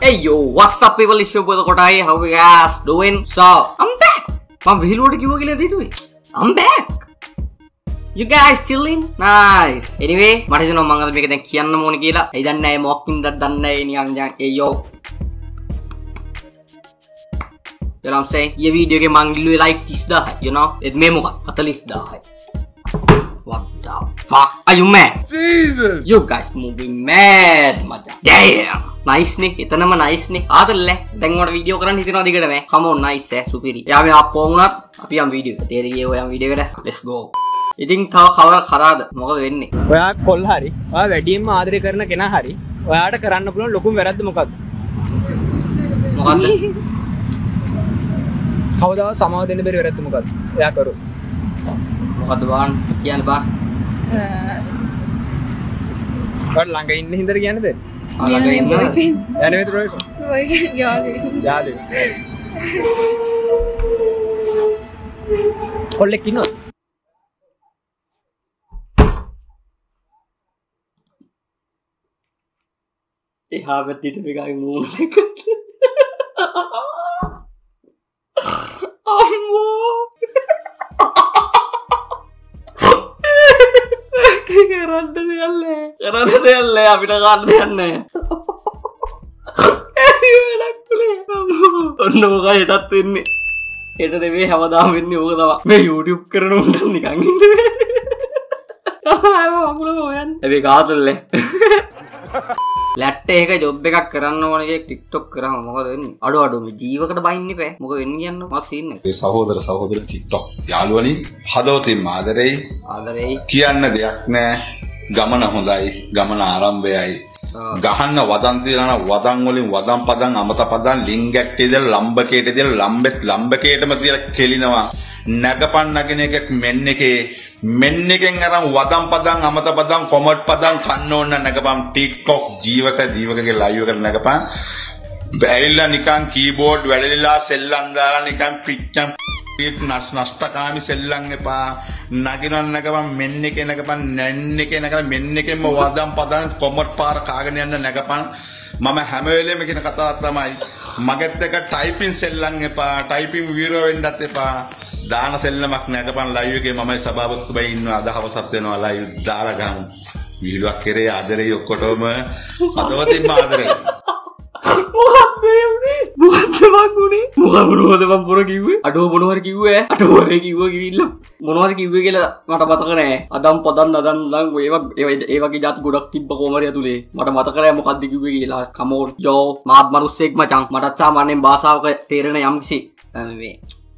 Hey yo, what's up people, it's your boy Kotai. How are you guys doing? So, I'm back. I'm reloading you. I'm back. You guys chilling? Nice. Anyway, what is your manga? Make it Kian Monikila. I don't know, mocking that done. Hey yo. You know what I'm saying? This video ke mang lu like this the, you know? It memo at least the. What the fuck? Are you mad? Jesus. You guys must be mad, maja. Damn. Nice ne. Itna ma nice ne. Aadal le. Dengor video karan hitna dikade me. Come on, nice hai, superior. Ya me aap koonga. Abhi am video. Tere ye ho am video kada. Let's go. Eating thaw khawar kharad. Mogal venni. Oya koll hari. Oya wedding ma aadre karna kena hari. Oya ada karanna pulon lokum verad mokad. Mokad. How the Sama didn't be read to Mugat Yakaru Mukadwan Yanba but Langa in Hinder Yanabit. I'm not going to be anyway. Yali Collecting up they have a little bit of music. Oh no, I don't think it may have a damn in the other. May YouTube current the gang in the way. Let's take a job back a TikTok crown. I don't know. Jeeva could buy any pay. Mogo Indian machine. The Sahoda TikTok. Yaloni, Hadoti Madre, Kiana Diakne, Gamana Hundai, Gamana Arambe, Gahana Wadantirana, Wadangoli, Wadampadang, Amatapadan, Lingat, Lumbacate, Lumbet, Lumbacate material, Kelinawa, Nagapan Naganeke, Meneke. Menniking around Wadam Padang, Amata Padang, Komat Padang, Kanon, and Nagapam, TikTok, Jivaka, Layu, and Nagapan, Varilla Nikan, keyboard, Varilla, Selandara, Nikan, Pitam, Nastakami, Selangapa, Naginan Nagapan, Mennik and Nagapan, Nennik and Nagapan, Mennik and Wadam Padang, Komat Park, Kagan and Nagapan, Mama Hamele making a Katama, Magataka, typing Selangapa, typing Viro in Datepa. Dana Selamak Nagapan Layu came on my Sababu in the house of Teno Layu Daragam. You look here, Adere, your Kotoma, Adoti Madre. What the Makuni? Muhammad, the Vampuraki, Adoborki, Adoborki, Monarchy Wiggle, Matamatare, Adam Padana, Lang, Eva Gidat Gudaki Bakomaria today, Matamatare, Mukadi Wigila, Kamor, Joe, Mad Marusek Macham, Matachama, and Basa, Terena Yamsi. Anyway.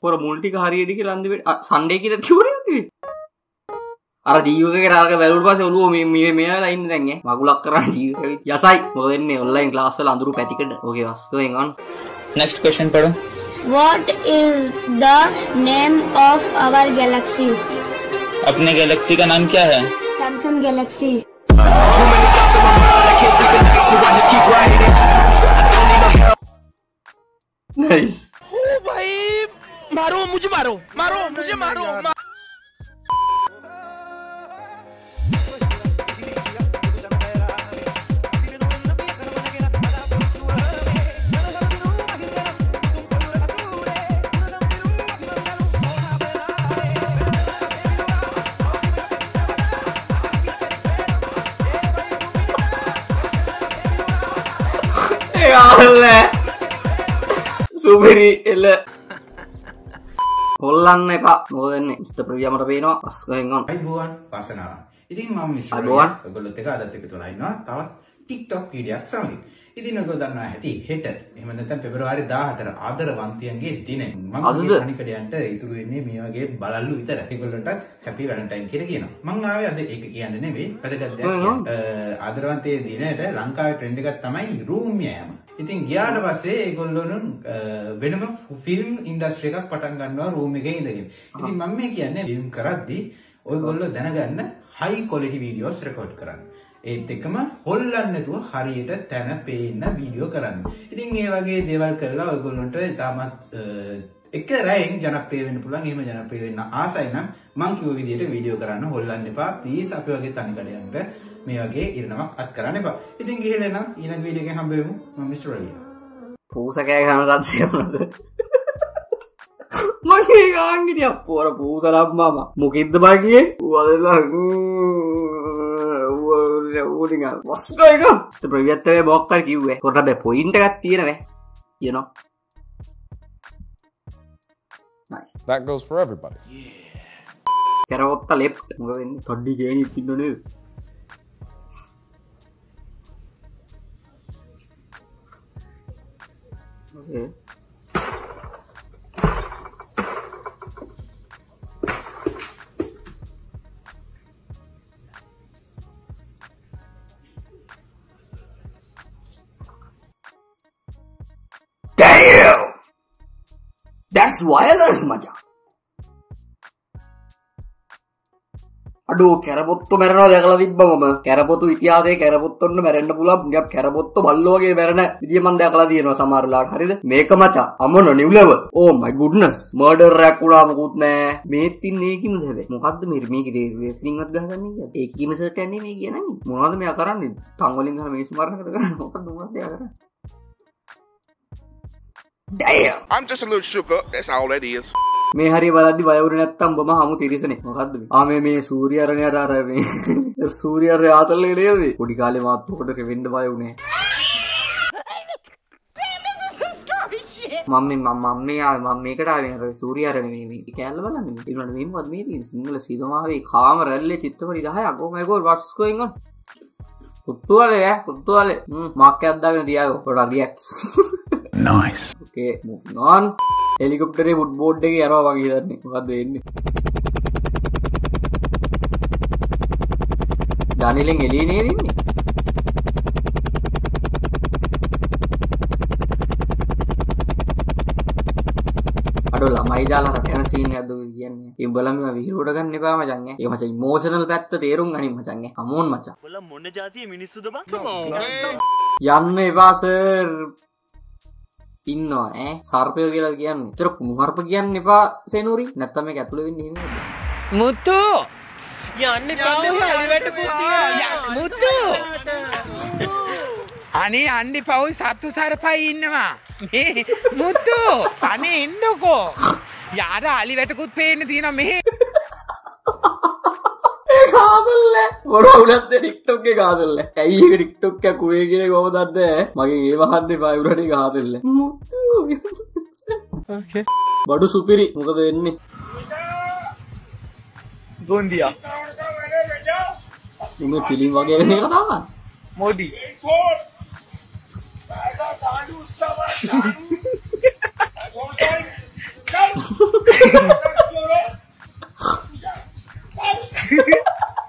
For a multi hari ki Sunday ki that kyun nahi Ara Jio ke kar value pass olu me line denge. Magulak karan Jio. Yasai modern online class se landuru patikad. Okay, what's going on? Next question padho. What is the name of our galaxy? Apne galaxy ka naam kya hai? Samsung Galaxy. Nice. Oh bhai. मारो मुझे मारो मारो मुझे मारो यार Holland, Nepal. Mr. Pravya, what's going on? Hi, Bhuvan. Pasana. I think Mom is. Hi, Bhuvan. I got to take a look at the line. TikTok පීඩයක් සමගින්. ඉතින් ඔයගොල්ලෝ දන්නවා ඇති හෙට එහෙම නැත්නම් පෙබරවාරි 14 ආදර වන්තියන්ගේ දිනේ මම කණිකඩයන්ට ඉතුරු වෙන්නේ මේ වගේ බලල්ලු විතරයි. ඒගොල්ලන්ටත් happy valentine කියලා කියනවා. මම ආවේ අද ඒක කියන්න නෙවෙයි. වැදගත් දෙයක් ආදරවන්තයේ දිනේට ලංකාවේ ට්‍රෙන්ඩ් එකක් තමයි room යෑම. ඉතින් ගියාට පස්සේ ඒගොල්ලෝනුන් වෙනම film industry එකක් පටන් ගන්නවා room එකේ ඉඳගෙන. ඉතින් මම මේ කියන්නේ film කරද්දී ඔයගොල්ලෝ දැනගන්න high quality videos record කරන්න. ඒත් එකම හොල්ලන්නේ නැතුව හරියට තැන පේන වීඩියෝ කරන්න. ඉතින් මේ වගේ දේවල් කරලා ඔයගොල්ලන්ට තාමත් එක රැයෙන් ජනප්‍රිය වෙන්න පුළුවන්. එහෙම ජනප්‍රිය වෙන්න ආසයි නම් මං කිව්ව විදිහට වීඩියෝ කරන්න හොල්ලන්න එපා. ප්ලීස් අපි වගේ තනිකඩයන්ට මේ වගේ ඉරණමක් අත් කරන්න එපා. ඉතින් ගිහලා නම් ඊළඟ වීඩියෝ එකෙන් හම්බ වෙමු. මම මිස්ටර් රවි. පූසකයා කරන කන්සෙප්ට් මගේ ගාංගිටිය පොර පූතරම් මම මොකෙද්ද බගියේ වලලා ඕඩින් ආ වස් ගයික ඉත ප්‍රියත්තේ බොක්කා කිව්වේ පොරට බෑ පොයින්ට් එකක් තියෙනවා you know nice that goes for everybody yeah කරවත්ත left මොකද වෙන්නේ තඩි ගේනිත් ඉන්නනේ okay That's wireless, macha. Ado karapottu merena dakala tibba mama. Karapottu itiyase karapottonna merenna puluwa. Niyap karapottu ballo wage merena vidiya man dakala diyenawa samara laata harida. Meka macha amona new level. Oh my goodness. Murder එකක් උනා මොකුත් නැහැ. මේත් තින්නේ ඒකිනුද හැබැයි. මොකද්ද මේ මේකේ wrestling එකක් ගහගන්නේ කියලා. ඒකීම සර්ට් යන්නේ මේ කියනන්නේ. මොනවද මෙයා කරන්නේ? තන් වලින් ගහලා මේසු මරනකද කරන්නේ? මොකද්ද මොනවද එයා කරන්නේ? Damn. I'm just a little shook up. That's all that is. මේ හරිය බලද්දි බය වුනේ නැත්තම් බම හමු තිරසනේ. මොකද්ද මේ? ආ මේ සූර්යරණේ අර මේ සූර්යරණේ ආතල්ලේ නේද? පොඩි කාලේ මාත් උකට රෙවෙන්න බය වුනේ. Damn, this is some scary shit. මම මේකට ආවේ අර සූර්යරණේ මේ කෑල්ල බලන්න. ඊළඟට මේ මොකද්ද මේ තියෙන්නේ? සිංහල සිනමාවේ කාම රැල්ලේ චිත්‍රපටි 10ක්. Oh my god, what's going on? කුට්ටුවලේ කුට්ටුවලේ මාක්කයක් දාගෙන තියාගෝ. පොඩ රියැක්ට්ස්. Nice. Okay, moving on. Helicopter e woodboard eke yarawa wage danne. Mokadda wenne? Danilen eliye ne inne? අඩෝ ළමයි දාලා රට යන සීන් එකක්ද ඔය කියන්නේ. ඉඹලම විහිළුවට ගන්න එපා මචං ඈ. ඒ මචං ඉමෝෂනල් පැත්ත තේරුම් ගනින් මචං ඈ. කමෝන් මචං. ඔල මොන જાතියේ මිනිස්සුද බං? යන්න එපා සර්. ඉන්නවා ඈ. සර්පය කියලා කියන්නේ. ඒතර කුහර්ප කියන්න එපා සෙනූරි. නැත්තම් මේක ඇතුළේ වෙන්නේ එහෙම නේද? මුතු. යන්න එපා අලිවට කුත්තිය. මුතු. අනේ අන්නේ පවුල් සතු සරපයි ඉන්නවා. මේ මුතු අනේ එන්නකෝ. යාර අලි වැටකුත් පේන්න තියෙනවා මෙහෙ. ගාදල්ල. මොන උනත් TikTok එකේ ගාදල්ල. ඇයි ඒක TikTok එක කුවේ කියලා කොහොමද දන්නේ? මගෙන් ඒව හන්දේ වයුරණේ ගාදල්ල. මුතු. Okay. බඩු සුපිරි මොකද වෙන්නේ? ගොන්දියා. මේ පිළිම් වගේ වෙන එක තමයි. මොඩි.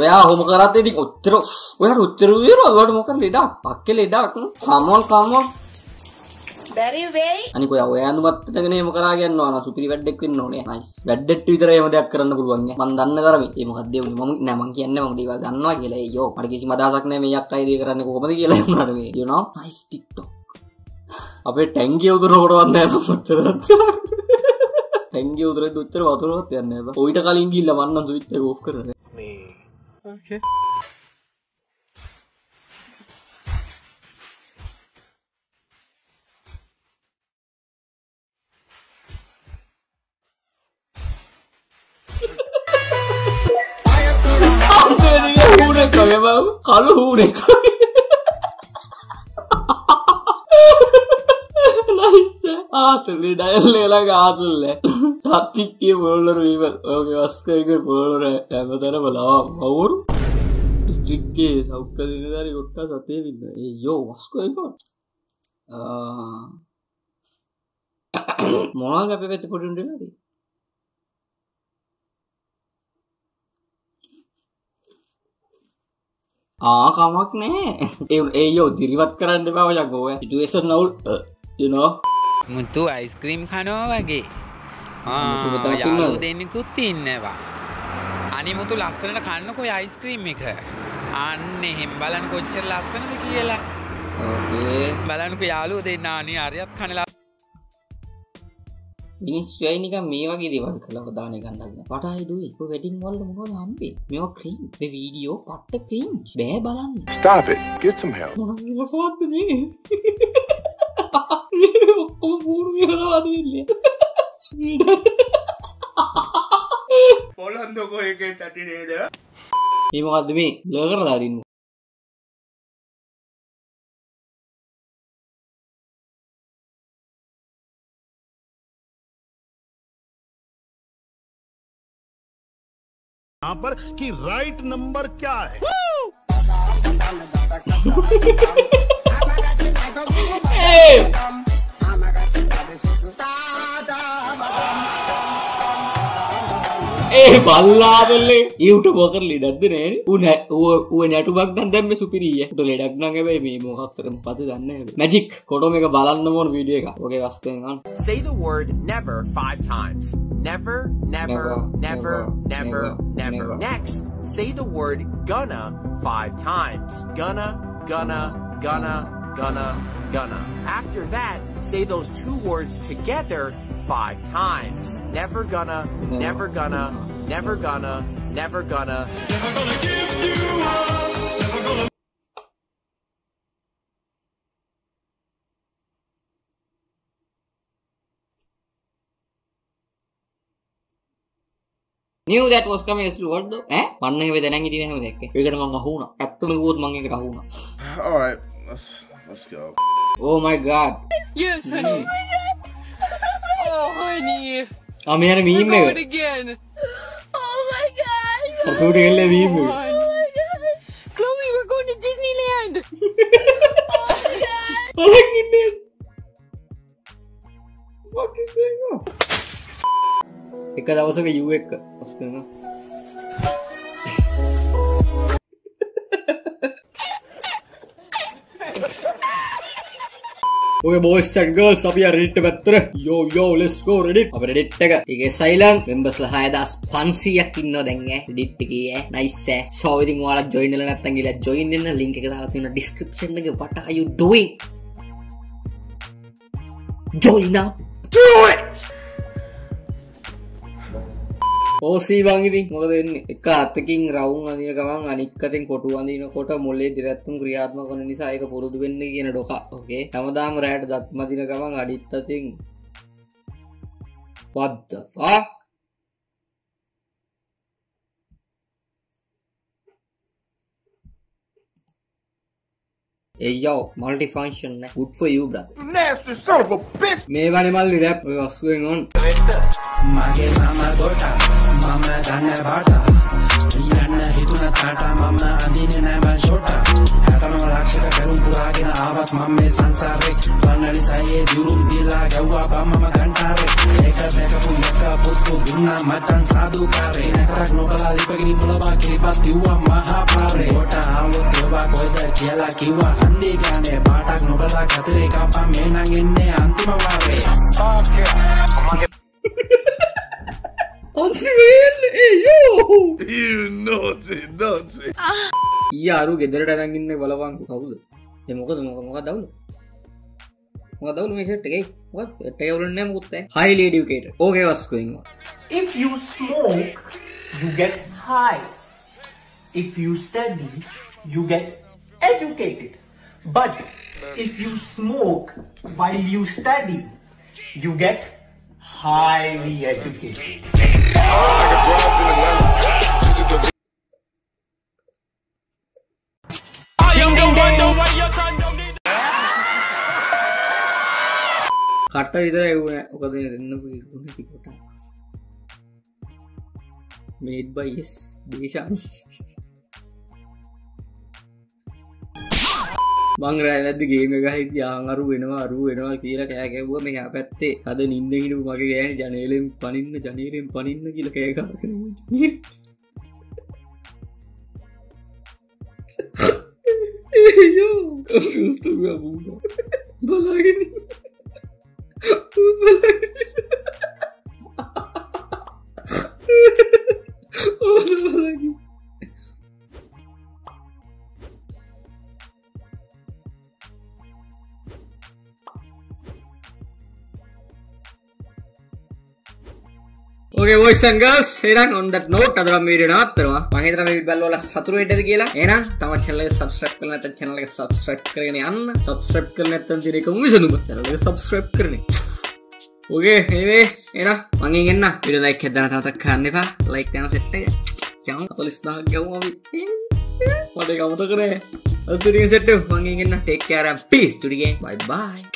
ඔයා හොම කරත් ඉතින් ඔච්චර ඔයා උත්තර විරව වල මොකද ලෙඩක්? පක්කේ ලෙඩක්. Come on come on. බැරි වෙයි. අනික ඔයා නුවත් දෙගෙන එහෙම කරා ගන්නවා නා සුපිරි වැඩෙක් වෙන්න ඕනේ. නයිස්. වැඩෙට් විතරේ එහෙම දෙයක් කරන්න පුළුවන් නේ. මං දන්න කරමි. ඒ මොකක්ද ඒ උනේ? මම නෑ මං කියන්නේ මම දේවල් දන්නවා කියලා. ඒ යෝ. මට කිසිම අදහසක් නෑ මේ අක්කයි දේ කරන්නේ කොහොමද කියලා නේද මේ. You know? Nice TikTok. අපේ ටැංගිය උදරවඩවත් නෑ මොකටද? ටැංගිය උදරේ දොච්චර වතුරවත් යන්නේ නැහැ. ඔයිට කලින් ගිහිල්ලා මන්නම් ස්විච් එක ඕෆ් කරන්නේ. මේ ඕකේ. memang colorful ni. You know? Muttu ice cream khanawa wage. Muttu mata kinnada? Denikuth innawa. Ani muttu lassana kannako ice cream eka. Anne hem balanne kochchara lassanada kiyala. Okay. Balannako yaluwa denna ani ariyat khanala. Ministry nika me wage dewal kala wadana gannalla. What I do? Ko wedding wall la monoda hambe? Mewa cringe. Me video patta cringe. Bæ balanne. Stop it. Get some help. Mona kowath ne? Poland to go again, 30 days. You want me, Lurladin. Number key right number guy. Hey! Hey, balla, dalle. You to work early, that day. Unhe to work done. Then me superior. To late, that na ke bhai me mohak sir mupati danne. Magic. Koto mega balan na mon video ka. Okay, vaskengan. Say the word never 5 times. Never, never, never, never, never. Next, say the word gonna 5 times. Gonna, gonna, gonna, gonna, gonna. After that, say those 2 words together. 5 times. Never gonna, never gonna, never gonna, never gonna, never gonna give you up, never gonna. Knew that was coming as to what though? Eh? Manne with an angry name with a bigger mangahuna. Actually, wood mangahuna. Alright, let's go. Oh my god. Yes, honey. Oh, honey. I'm here to meme. We're going again. Oh, my God. Oh, my God. Chloe, we're going to Disneyland. Oh, my God. What is going on? Because I was like, you wake up. What's going on? Okay, boys and girls, up here, Reddit better. Yo, let's go, Reddit. Up Reddit, take it. Silent. Members, Hayadas, Pansy, Akino, Denge, Reddit, take nice. So, I think while join in a join in a link in the description. What are you doing? Join up. Do it! Oh, see, Bangi, more than a car taking round and Yakamang and cutting Kotu and in a Kota Mole, Diratum, Kriatma, and Isaka Puruduini in a doka. Okay, Amadam read that Madina Kamang did the thing. What the fuck? Hey yo, multifunction, good for you, brother. Nasty son of a bitch! Maybe animal rap, what's going on? You naughty. Yeah, Ruge, there are in the Valavang. The Mogadam is it? What? A table name would say? Highly educated. Okay, what's going on? If you smoke, you get high. If you study, you get educated. But if you smoke while you study, you get highly educated. Cutter either I would have made by yes, Desha Bangra the game again, Yangaru, and all Pira Kaka, woman apathy, other Nindu Magagan, Janalim, Panin, Panin, Gilaka. Yo, I'm supposed to be a Buddha. Balagani. Balagani. Okay, boys and girls, on that note, that's video. Subscribe. Take care and peace. Bye bye.